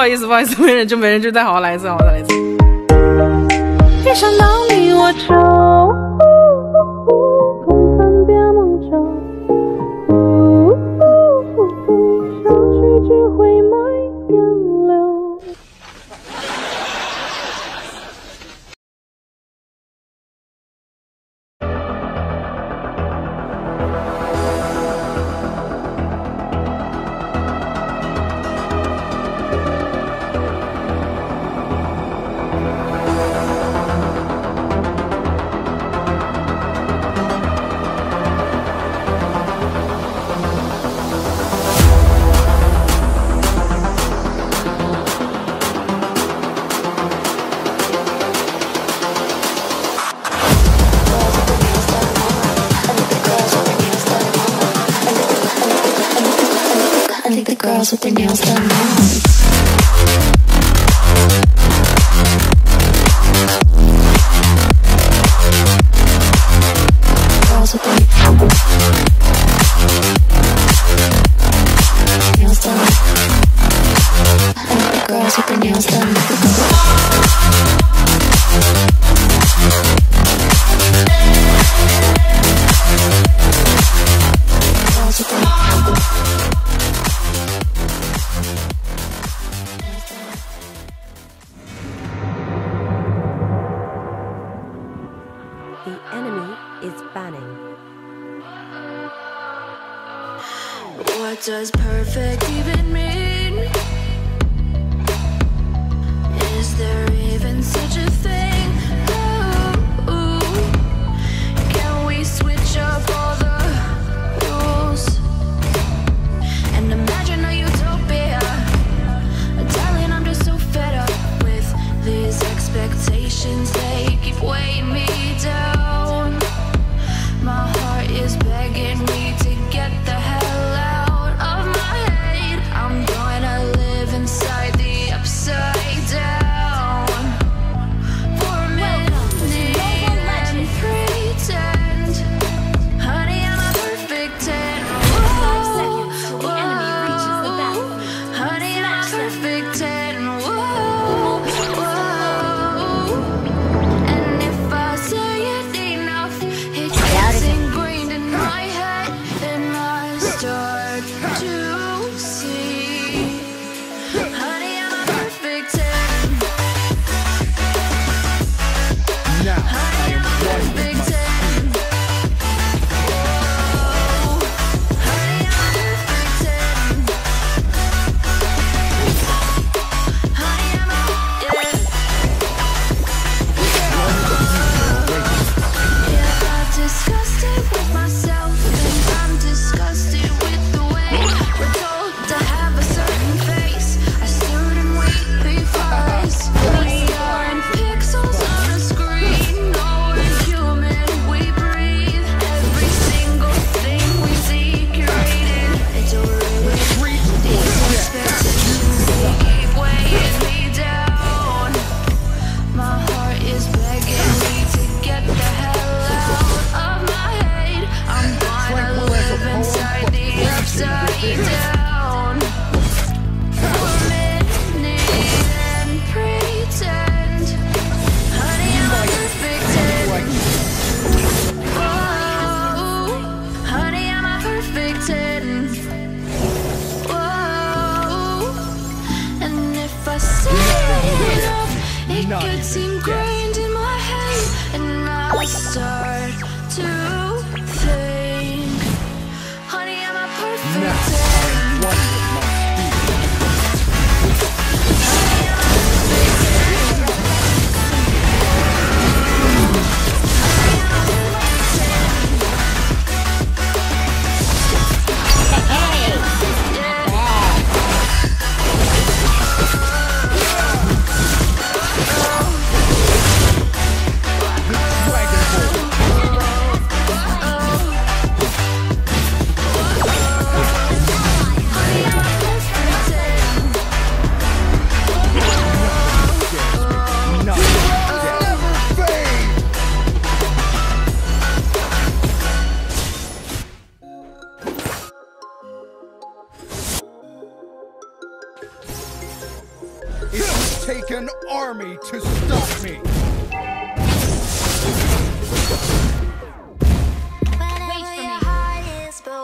好意思，不好意思，没人就再好来一次，好来一次。一想到你我愁，空恨别梦愁，相聚只会埋眼流。Girls with their nails done now. The enemy is banning. What does perfect even mean? Is there even such a thing? Ooh, can we switch up all the rules and imagine a utopia? Darling, I'm just so fed up with these expectations. They keep weighing me down. My heart is begging me to get the hell out of my head. I'm gonna live inside the upside down for a minute and pretend, honey, I'm a perfect 10. Whoa, whoa, honey, I'm a perfect 10. Whoa, whoa. And if I say it enough, it's ingrained in my head, and I start to see. Honey, I'm a perfect 10. Honey, I'm a perfect 10. Whoa, honey, I'm a perfect 10. Honey, I'm a Yeah, I'm disgusted with myself, and I'm disgusted with the way we're told to have a certain face. I stood and wait before us. We are in pixels on a screen. No, we're human, we breathe. Every single thing we see curated. It's a real these expectations, they keep weighing me down. My heart is begging me to get the hell out of my head. I'm gonna live inside the upside down for a minute and pretend, honey, I'm a perfect 10. Whoa, honey, I'm a perfect 10. Whoa, and if I say it enough, it gets ingrained in my head, and I start to think, honey, I'm a perfect 10. Honey, I'm a perfect 10. Honey, I'm a perfect 10. Yeah. Honey, I'm a perfect 10. take an army to stop me. Wait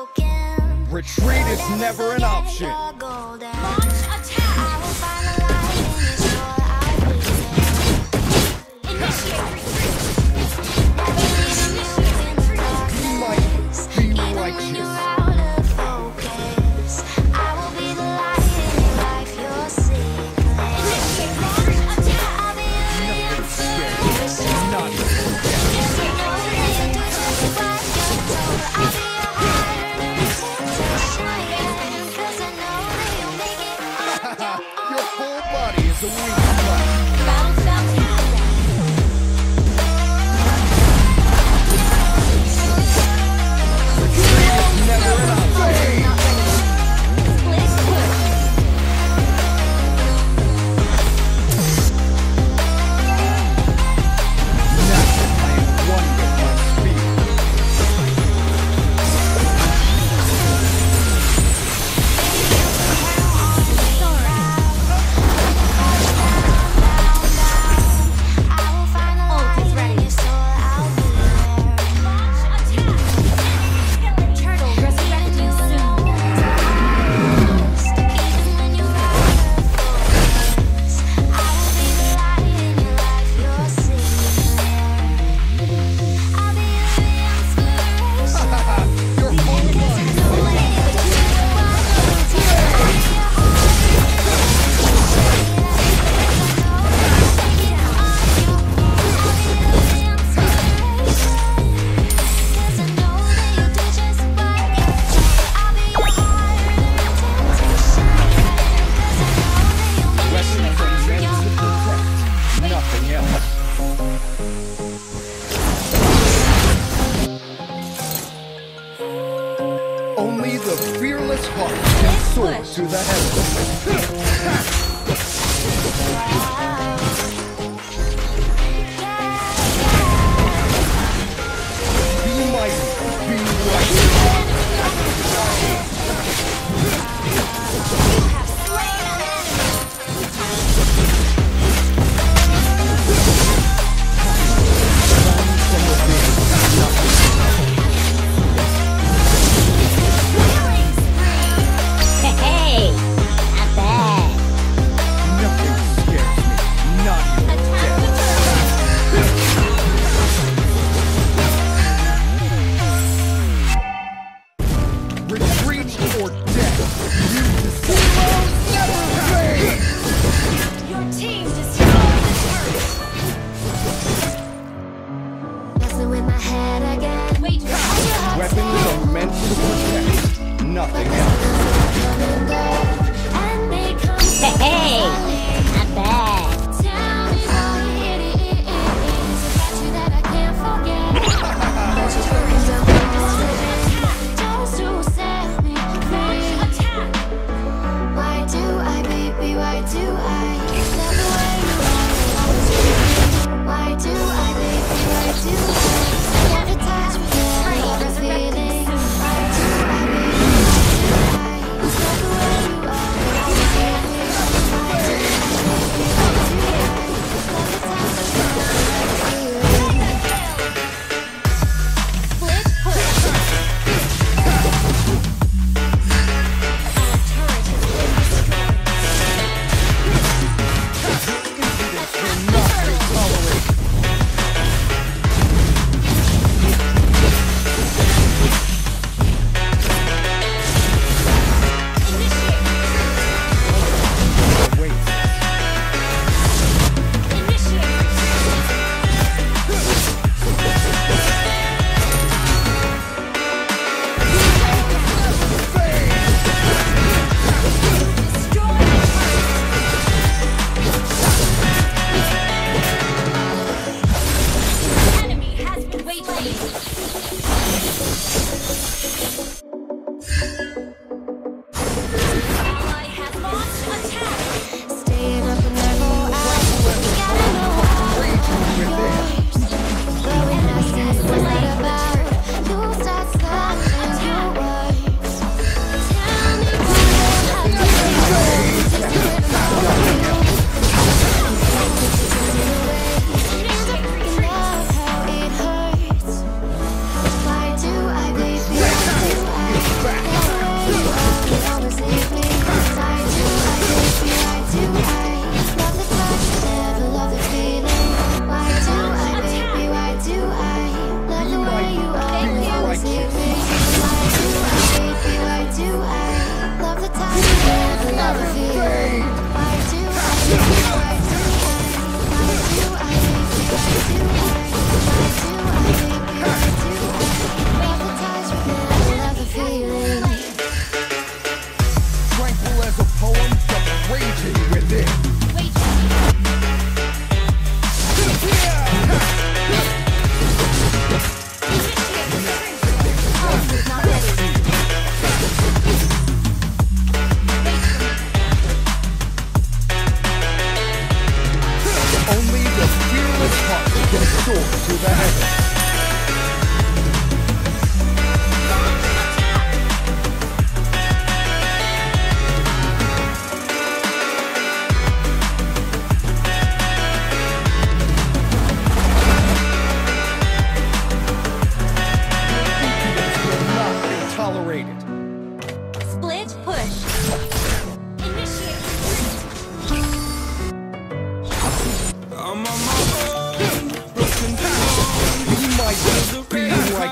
for me. Retreat is never an option. Launch attack. Initiate retreat. You might be like this.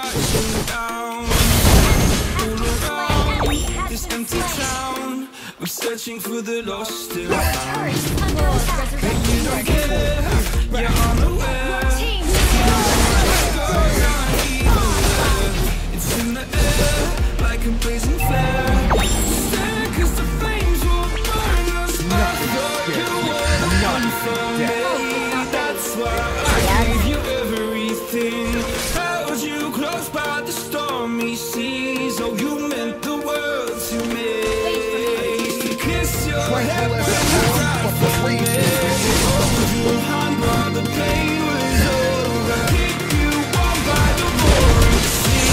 got you down. All around this empty town, we're searching for the lost and found. But you don't care, you're unaware. Girls aren't even, it's in the air like a blazing flare. Stay, 'cause the flames will burn us back. You're one for me, that's why I gave you everything. Held you close by the stormy seas. Oh, you meant the world to me. Kiss your head when you cried for me. Hold you behind while the pain was over. Keep you warm by the roaring sea.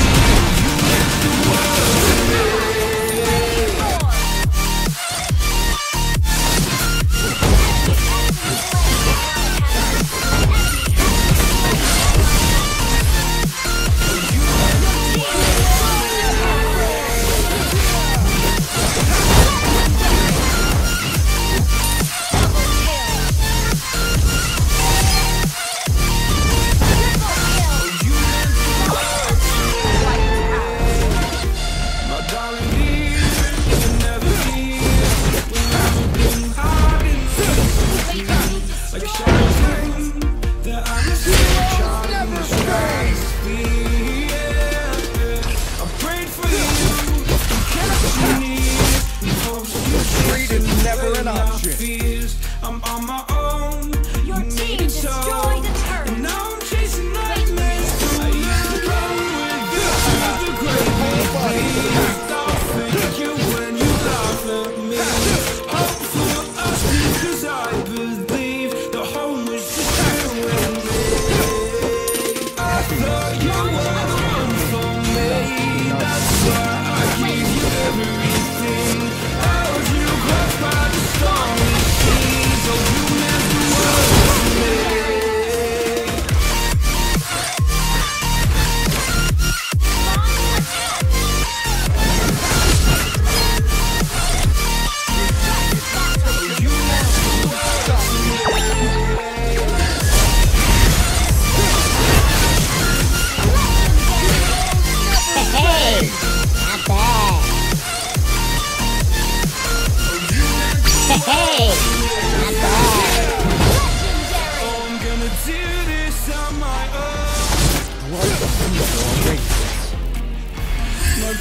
You meant the world to me.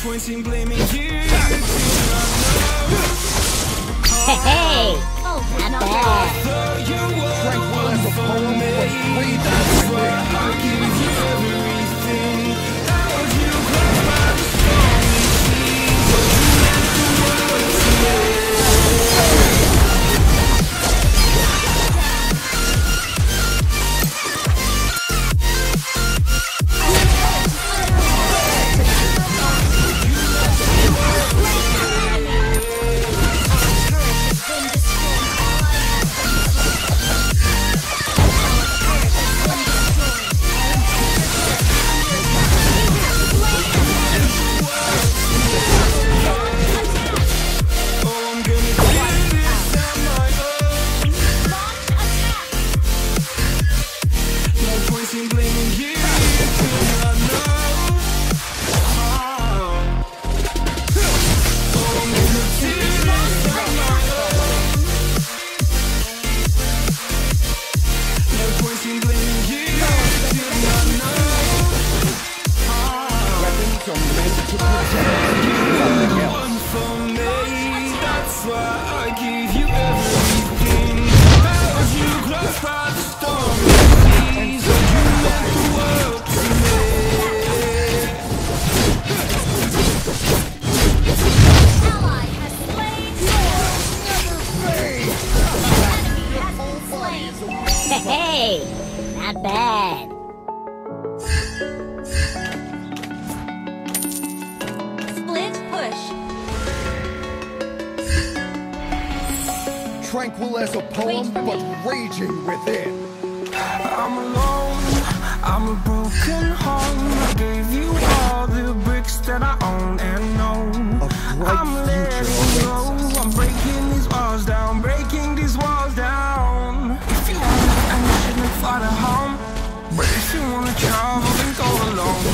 Pointing, blaming you. Tranquil as a poem, but raging within. I'm alone, I'm a broken home. I gave you all the bricks that I own and know. I'm letting go, I'm breaking these walls down, breaking these walls down. If you want, I shouldn't fly to home. But if you want to travel, then go alone.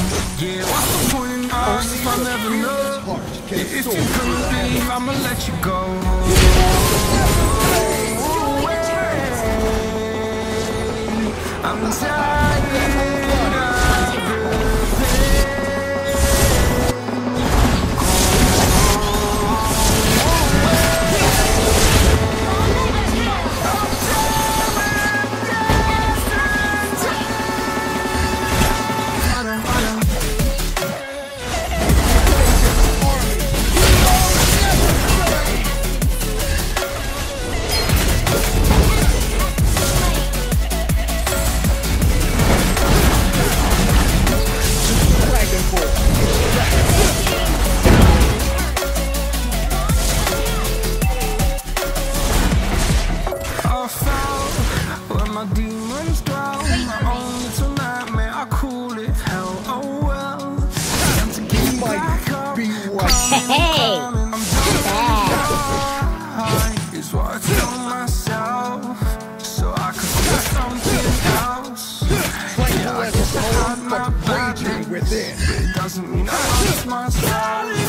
Yeah. If you couldn't leave, I'ma let you go. I'm tired. Within. It doesn't mean I lost myself.